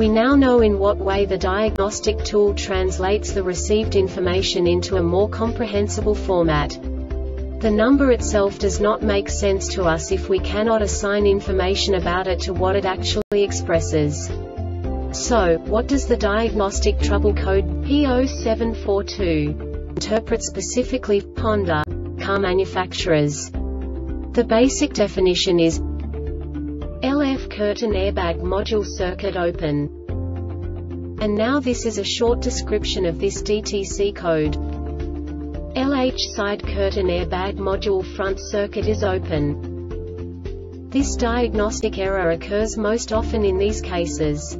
We now know in what way the diagnostic tool translates the received information into a more comprehensible format. The number itself does not make sense to us if we cannot assign information about it to what it actually expresses. So, what does the diagnostic trouble code P0742 interpret specifically for Honda car manufacturers? The basic definition is LF curtain airbag module circuit open. And now this is a short description of this DTC code. LH side curtain airbag module front circuit is open. This diagnostic error occurs most often in these cases.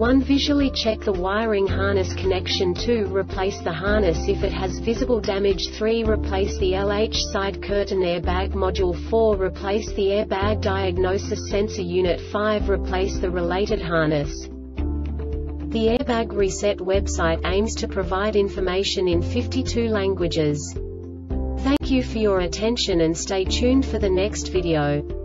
1. Visually check the wiring harness connection. 2. Replace the harness if it has visible damage. 3. Replace the LH side curtain airbag module. 4. Replace the airbag diagnosis sensor unit. 5. Replace the related harness. The Airbag Reset website aims to provide information in 52 languages. Thank you for your attention and stay tuned for the next video.